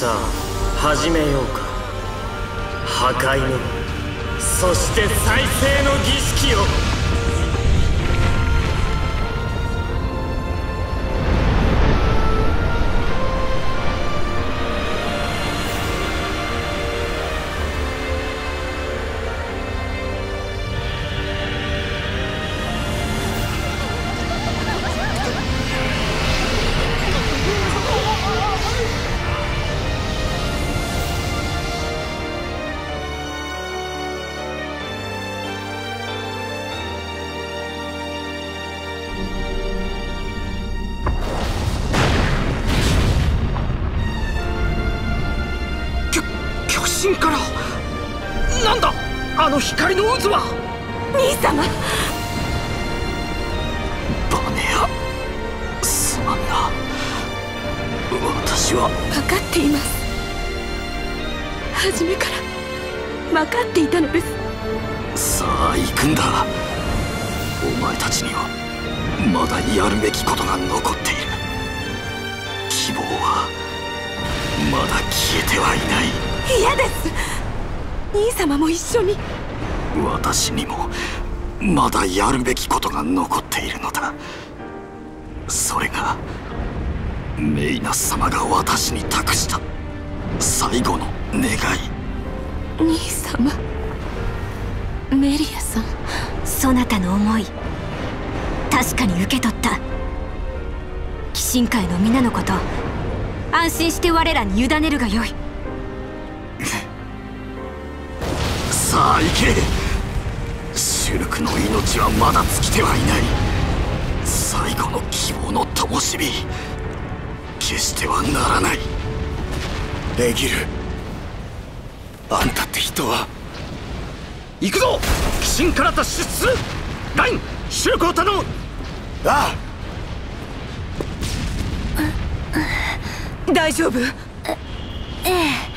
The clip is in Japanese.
さあ始めようか、破壊のそして再生の儀式を。光の渦は兄様、バネア、すまんな、私は分かっています。初めから分かっていたのです。さあ行くんだ。お前たちにはまだやるべきことが残っている。希望はまだ消えてはいない。嫌です。兄様も一緒に。私にもまだやるべきことが残っているのだ。それがメイナス様が私に託した最後の願い。兄様、メリアさん、そなたの思い確かに受け取った。鬼神界の皆のこと、安心して我らに委ねるがよい。さあ行け。シュルクの命はまだ尽きてはいない。最後の希望の灯火、消してはならない。レギル、あんたって人は。行くぞ、鬼神から脱出する。ライン、シュルクを頼む。ああ大丈夫？ええ。